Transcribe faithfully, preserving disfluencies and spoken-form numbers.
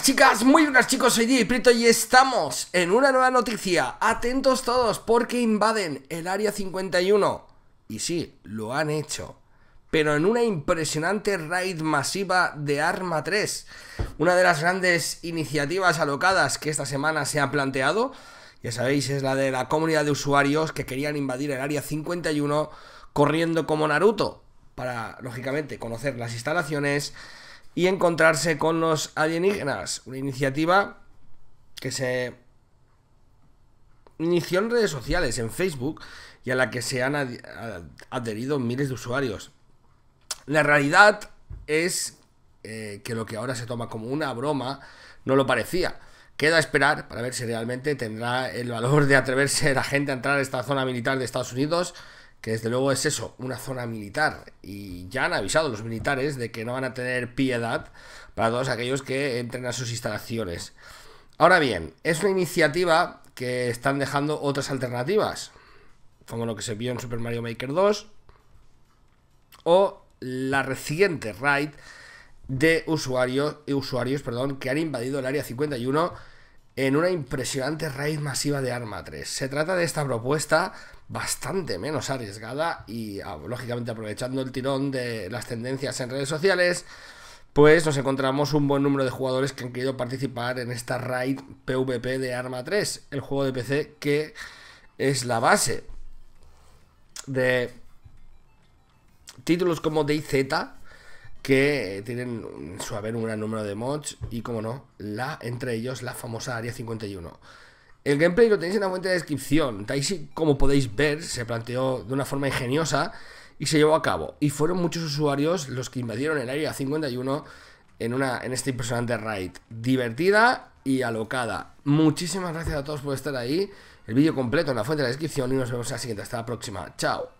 buenas chicas, muy buenas chicos, soy D J Prieto y estamos en una nueva noticia. Atentos todos porque invaden el área cincuenta y uno. Y sí, lo han hecho, pero en una impresionante raid masiva de Arma tres. Una de las grandes iniciativas alocadas que esta semana se ha planteado, ya sabéis, es la de la comunidad de usuarios que querían invadir el área cincuenta y uno corriendo como Naruto, para, lógicamente, conocer las instalaciones y encontrarse con los alienígenas. Una iniciativa que se inició en redes sociales, en Facebook, y a la que se han adherido miles de usuarios. La realidad es eh, que lo que ahora se toma como una broma no lo parecía. Queda esperar para ver si realmente tendrá el valor de atreverse la gente a entrar a esta zona militar de Estados Unidos, que desde luego es eso, una zona militar, y ya han avisado los militares de que no van a tener piedad para todos aquellos que entren a sus instalaciones. Ahora bien, es una iniciativa que están dejando otras alternativas, como lo que se vio en Super Mario Maker dos, o la reciente raid de usuarios, usuarios perdón, que han invadido el área cincuenta y uno en una impresionante raid masiva de Arma tres. Se trata de esta propuesta bastante menos arriesgada y, ah, lógicamente, aprovechando el tirón de las tendencias en redes sociales, pues nos encontramos un buen número de jugadores que han querido participar en esta raid PvP de Arma tres, el juego de P C que es la base de títulos como DayZ, que tienen en su haber un gran número de mods y, como no, la, entre ellos la famosa área cincuenta y uno. El gameplay lo tenéis en la fuente de descripción. DayZ, como podéis ver, se planteó de una forma ingeniosa y se llevó a cabo, y fueron muchos usuarios los que invadieron el área cincuenta y uno en, una, en esta impresionante raid divertida y alocada. Muchísimas gracias a todos por estar ahí. El vídeo completo en la fuente de la descripción y nos vemos en la siguiente. Hasta la próxima, chao.